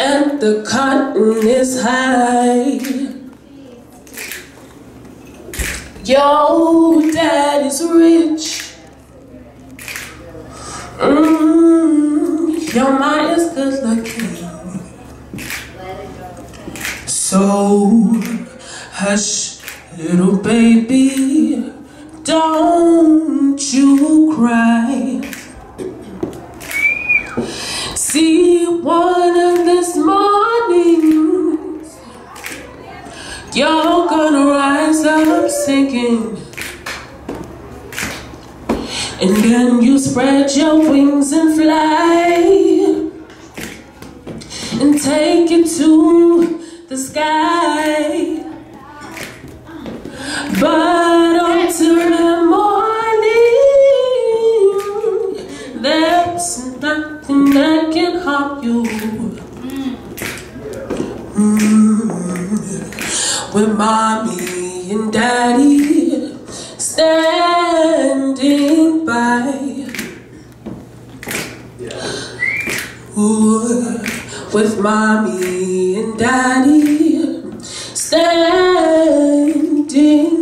and the cotton is high. Your dad is rich. Your mom is good looking. So hush, little baby, don't you cry. See, one of this morning, you're gonna rise up singing, and then you spread your wings and fly, and take it to the sky. But until the morning, there's nothing that can harm you. When mommy and daddy standing by, ooh, with mommy and daddy standing